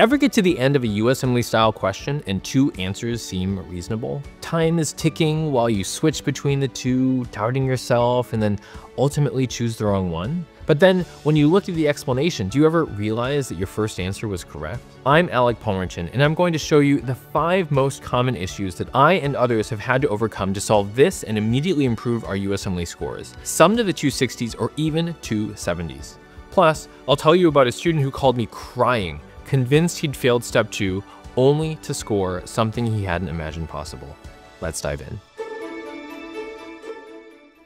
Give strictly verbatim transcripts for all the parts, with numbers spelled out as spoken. Ever get to the end of a U S M L E style question and two answers seem reasonable? Time is ticking while you switch between the two, doubting yourself, and then ultimately choose the wrong one? But then, when you look at the explanation, do you ever realize that your first answer was correct? I'm Alec Palmerton, and I'm going to show you the five most common issues that I and others have had to overcome to solve this and immediately improve our U S M L E scores, some to the two sixties or even two seventies. Plus, I'll tell you about a student who called me crying, convinced he'd failed step two, only to score something he hadn't imagined possible. Let's dive in.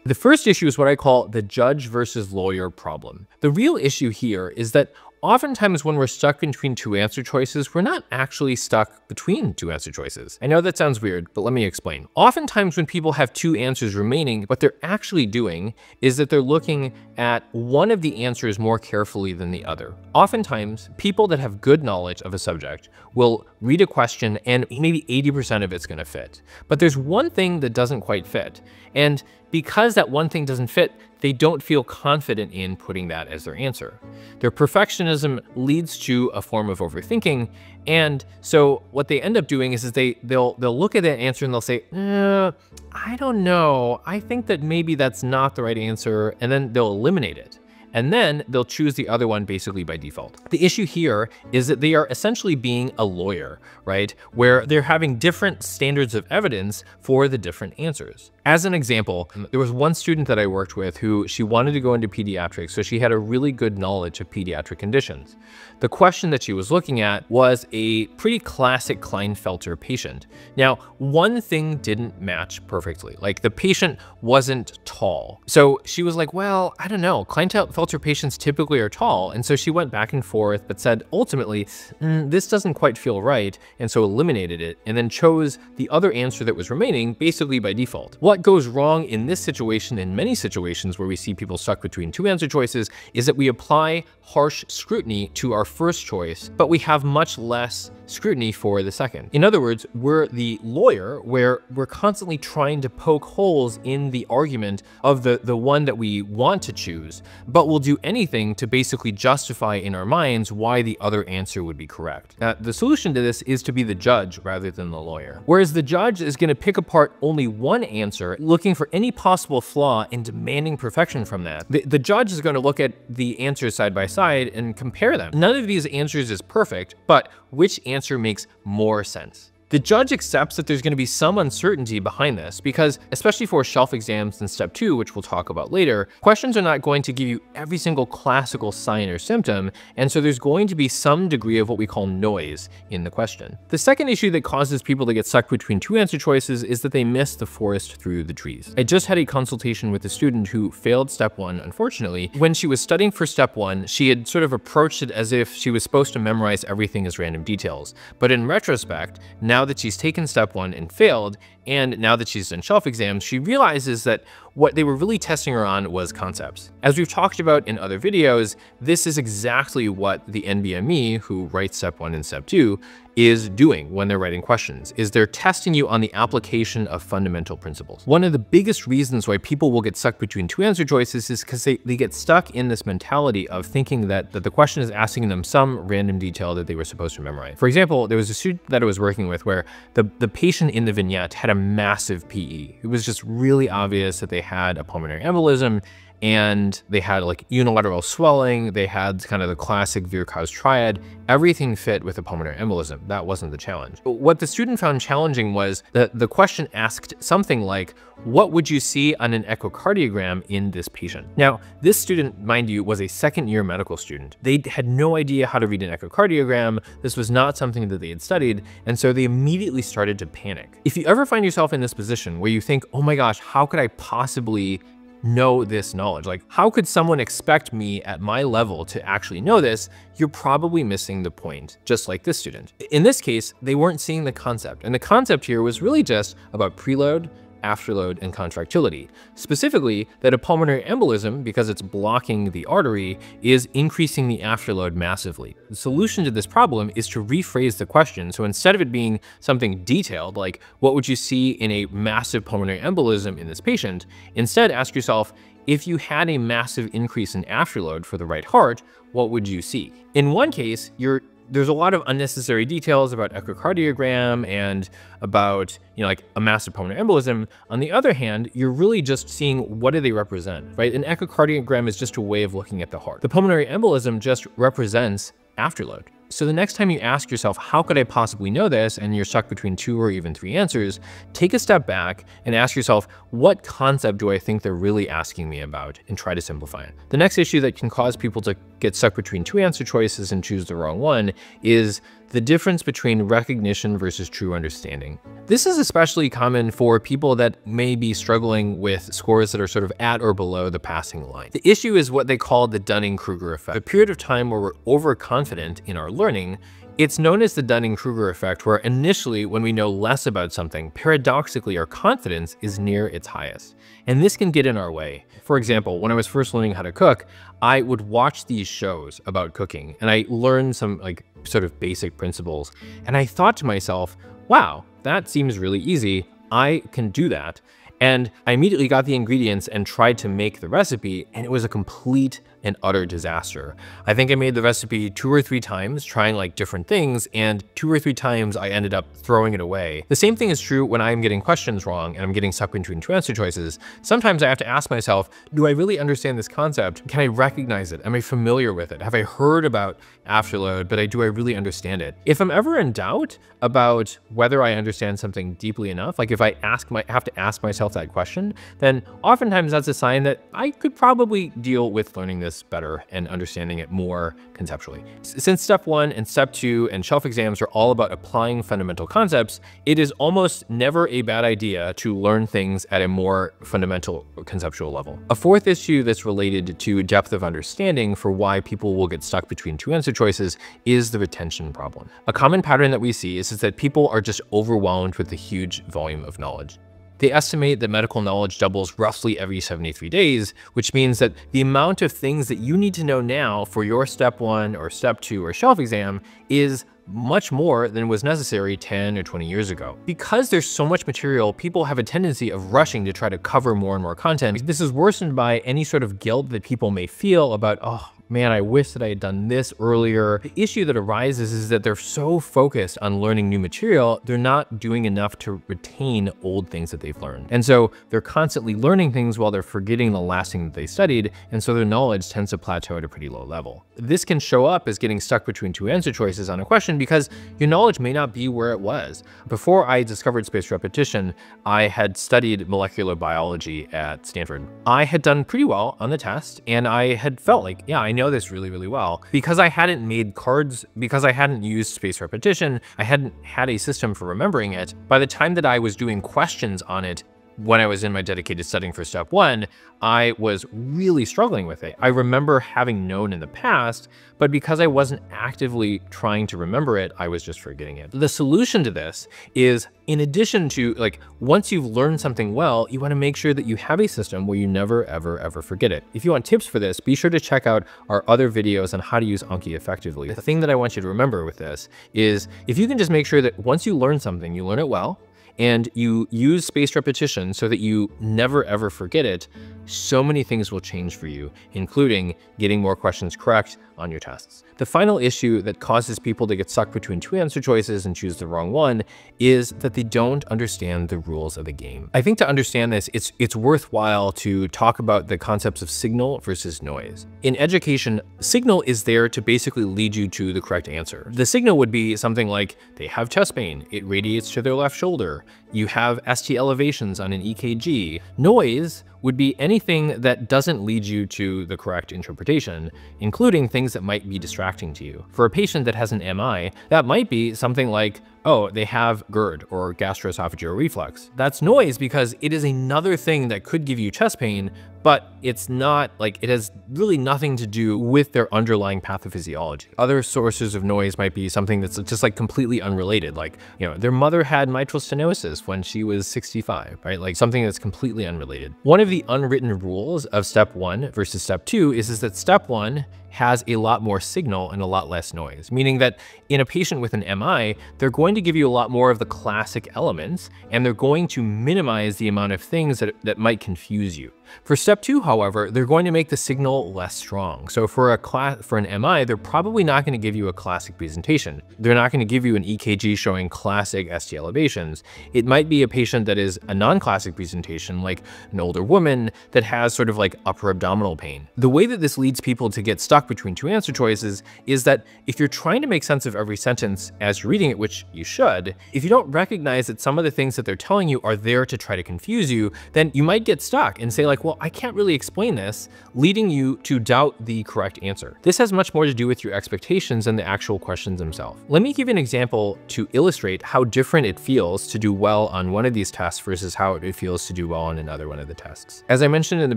The first issue is what I call the judge versus lawyer problem. The real issue here is that oftentimes when we're stuck between two answer choices, we're not actually stuck between two answer choices. I know that sounds weird, but let me explain. Oftentimes when people have two answers remaining, what they're actually doing is that they're looking at one of the answers more carefully than the other. Oftentimes, people that have good knowledge of a subject will read a question and maybe eighty percent of it's gonna fit. But there's one thing that doesn't quite fit. And because that one thing doesn't fit, they don't feel confident in putting that as their answer. Their perfectionism leads to a form of overthinking, and so what they end up doing is, is they, they'll, they'll look at that answer and they'll say, uh, I don't know, I think that maybe that's not the right answer, and then they'll eliminate it. And then they'll choose the other one basically by default. The issue here is that they are essentially being a lawyer, right? Where they're having different standards of evidence for the different answers. As an example, there was one student that I worked with who she wanted to go into pediatrics, so she had a really good knowledge of pediatric conditions. The question that she was looking at was a pretty classic Klinefelter patient. Now, one thing didn't match perfectly. Like, the patient wasn't tall. So she was like, well, I don't know, Klinefelter patients typically are tall, and so she went back and forth but said ultimately, mm, this doesn't quite feel right, and so eliminated it, and then chose the other answer that was remaining basically by default. What goes wrong in this situation, in many situations where we see people stuck between two answer choices, is that we apply harsh scrutiny to our first choice, but we have much less scrutiny for the second. In other words, we're the lawyer where we're constantly trying to poke holes in the argument of the, the one that we want to choose, but we'll do anything to basically justify in our minds why the other answer would be correct. Now, the solution to this is to be the judge rather than the lawyer. Whereas the judge is going to pick apart only one answer, looking for any possible flaw and demanding perfection from that. The, the judge is going to look at the answers side by side and compare them. None of these answers is perfect, but which answer Answer makes more sense? The judge accepts that there's going to be some uncertainty behind this because, especially for shelf exams and step two, which we'll talk about later, questions are not going to give you every single classical sign or symptom, and so there's going to be some degree of what we call noise in the question. The second issue that causes people to get stuck between two answer choices is that they miss the forest through the trees. I just had a consultation with a student who failed step one, unfortunately. When she was studying for step one, she had sort of approached it as if she was supposed to memorize everything as random details, but in retrospect, now Now that she's taken step one and failed, and now that she's done shelf exams, she realizes that what they were really testing her on was concepts. As we've talked about in other videos, this is exactly what the N B M E, who writes step one and step two, is doing when they're writing questions, is they're testing you on the application of fundamental principles. One of the biggest reasons why people will get stuck between two answer choices is because they, they get stuck in this mentality of thinking that, that the question is asking them some random detail that they were supposed to memorize. For example, there was a student that I was working with where the, the patient in the vignette had a massive P E. It was just really obvious that they had a pulmonary embolism, and they had like unilateral swelling, they had kind of the classic Virchow's triad, everything fit with a pulmonary embolism. That wasn't the challenge. What the student found challenging was that the question asked something like, what would you see on an echocardiogram in this patient? Now, this student, mind you, was a second year medical student. They had no idea how to read an echocardiogram. This was not something that they had studied, and so they immediately started to panic. If you ever find yourself in this position where you think, oh my gosh, how could I possibly know this knowledge? Like, how could someone expect me at my level to actually know this? You're probably missing the point, just like this student. In this case, they weren't seeing the concept. And the concept here was really just about preload, afterload, and contractility. Specifically, that a pulmonary embolism, because it's blocking the artery, is increasing the afterload massively. The solution to this problem is to rephrase the question. So instead of it being something detailed, like what would you see in a massive pulmonary embolism in this patient, instead ask yourself, if you had a massive increase in afterload for the right heart, what would you see? In one case, you're there's a lot of unnecessary details about echocardiogram and about, you know, like a massive pulmonary embolism. On the other hand, you're really just seeing what do they represent, right? An echocardiogram is just a way of looking at the heart. The pulmonary embolism just represents afterload. So the next time you ask yourself, how could I possibly know this? And you're stuck between two or even three answers, take a step back and ask yourself, what concept do I think they're really asking me about? And try to simplify it. The next issue that can cause people to get stuck between two answer choices and choose the wrong one is the difference between recognition versus true understanding. This is especially common for people that may be struggling with scores that are sort of at or below the passing line. The issue is what they call the Dunning-Kruger effect, a period of time where we're overconfident in our learning. It's known as the Dunning-Kruger effect, where initially when we know less about something, paradoxically our confidence is near its highest. And this can get in our way. For example, when I was first learning how to cook, I would watch these shows about cooking and I learned some like sort of basic principles. And I thought to myself, wow, that seems really easy. I can do that. And I immediately got the ingredients and tried to make the recipe, and it was a complete and utter disaster. I think I made the recipe two or three times, trying like different things, and two or three times I ended up throwing it away. The same thing is true when I'm getting questions wrong and I'm getting stuck between two answer choices. Sometimes I have to ask myself, do I really understand this concept? Can I recognize it? Am I familiar with it? Have I heard about afterload, but I, do I really understand it? If I'm ever in doubt about whether I understand something deeply enough, like if I ask my, have to ask myself that question, then oftentimes that's a sign that I could probably deal with learning this better and understanding it more conceptually. Since step one and step two and shelf exams are all about applying fundamental concepts, it is almost never a bad idea to learn things at a more fundamental conceptual level. A fourth issue that's related to depth of understanding for why people will get stuck between two answer choices is the retention problem. A common pattern that we see is, is that people are just overwhelmed with a huge volume of knowledge. They estimate that medical knowledge doubles roughly every seventy-three days, which means that the amount of things that you need to know now for your step one or step two or shelf exam is much more than was necessary ten or twenty years ago. Because there's so much material, people have a tendency of rushing to try to cover more and more content. This is worsened by any sort of guilt that people may feel about, oh, man, I wish that I had done this earlier. The issue that arises is that they're so focused on learning new material, they're not doing enough to retain old things that they've learned. And so they're constantly learning things while they're forgetting the last thing that they studied. And so their knowledge tends to plateau at a pretty low level. This can show up as getting stuck between two answer choices on a question because your knowledge may not be where it was. Before I discovered spaced repetition, I had studied molecular biology at Stanford. I had done pretty well on the test and I had felt like, yeah, I know this really, really well. Because I hadn't made cards, because I hadn't used spaced repetition, I hadn't had a system for remembering it. By the time that I was doing questions on it, when I was in my dedicated studying for step one, I was really struggling with it. I remember having known in the past, but because I wasn't actively trying to remember it, I was just forgetting it. The solution to this is, in addition to, like, once you've learned something well, you want to make sure that you have a system where you never, ever, ever forget it. If you want tips for this, be sure to check out our other videos on how to use Anki effectively. The thing that I want you to remember with this is, if you can just make sure that once you learn something, you learn it well, and you use spaced repetition so that you never ever forget it, so many things will change for you, including getting more questions correct on your tests. The final issue that causes people to get stuck between two answer choices and choose the wrong one is that they don't understand the rules of the game. I think to understand this, it's, it's worthwhile to talk about the concepts of signal versus noise. In education, signal is there to basically lead you to the correct answer. The signal would be something like, they have chest pain, it radiates to their left shoulder, you have S T elevations on an E K G. Noise would be anything that doesn't lead you to the correct interpretation, including things that might be distracting to you. For a patient that has an M I, that might be something like, oh, they have GERD or gastroesophageal reflux. That's noise because it is another thing that could give you chest pain, but it's not like it has really nothing to do with their underlying pathophysiology. Other sources of noise might be something that's just like completely unrelated. Like, you know, their mother had mitral stenosis when she was sixty-five, right? Like something that's completely unrelated. One of the unwritten rules of step one versus step two is, is that step one has a lot more signal and a lot less noise, meaning that in a patient with an M I, they're going to give you a lot more of the classic elements, and they're going to minimize the amount of things that, that might confuse you. For step two, however, they're going to make the signal less strong. So for a class, for an M I, they're probably not going to give you a classic presentation. They're not going to give you an E K G showing classic S T elevations. It might be a patient that is a non-classic presentation, like an older woman that has sort of like upper abdominal pain. The way that this leads people to get stuck between two answer choices is that if you're trying to make sense of every sentence as you're reading it, which you should, if you don't recognize that some of the things that they're telling you are there to try to confuse you, then you might get stuck and say like, well, I can't really explain this, leading you to doubt the correct answer. This has much more to do with your expectations than the actual questions themselves. Let me give you an example to illustrate how different it feels to do well on one of these tests versus how it feels to do well on another one of the tests. As I mentioned in the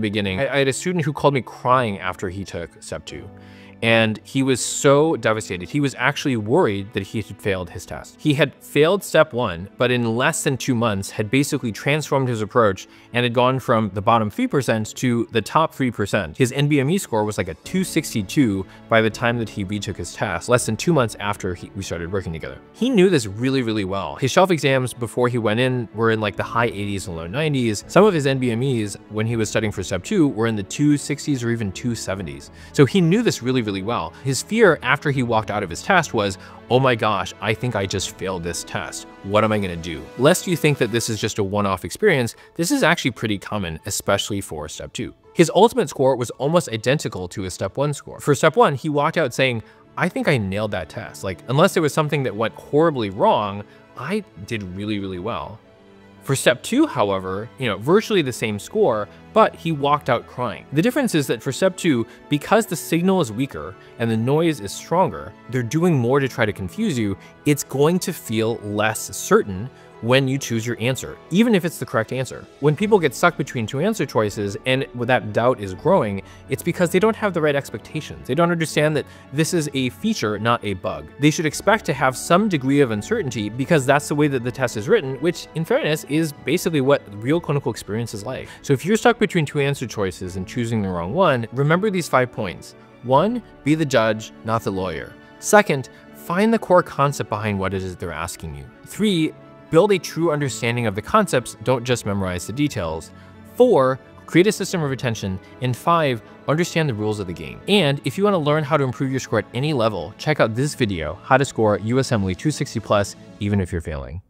beginning, I, I had a student who called me crying after he took step two. And he was so devastated. He was actually worried that he had failed his test. He had failed step one, but in less than two months had basically transformed his approach and had gone from the bottom three percent to the top three percent. His N B M E score was like a two sixty-two by the time that he retook his test, less than two months after he, we started working together. He knew this really, really well. His shelf exams before he went in were in like the high eighties and low nineties. Some of his N B M Es when he was studying for step two were in the two sixties or even two seventies. So he knew this really, really well. His fear after he walked out of his test was, oh my gosh, I think I just failed this test. What am I going to do? Lest you think that this is just a one-off experience, this is actually pretty common, especially for step two. His ultimate score was almost identical to his step one score. For step one, he walked out saying, I think I nailed that test. Like, unless there was something that went horribly wrong, I did really, really well. For step two, however, you know, virtually the same score, but he walked out crying. The difference is that for step two, because the signal is weaker and the noise is stronger, they're doing more to try to confuse you, it's going to feel less certain when you choose your answer, even if it's the correct answer. When people get stuck between two answer choices and that doubt is growing, it's because they don't have the right expectations. They don't understand that this is a feature, not a bug. They should expect to have some degree of uncertainty because that's the way that the test is written, which in fairness is basically what real clinical experience is like. So if you're stuck between two answer choices and choosing the wrong one, remember these five points. One, be the judge, not the lawyer. Second, find the core concept behind what it is they're asking you. Three, build a true understanding of the concepts, don't just memorize the details. Four, create a system of retention. And five, understand the rules of the game. And if you want to learn how to improve your score at any level, check out this video, How to Score U S M L E two sixty plus, Even If You're Failing.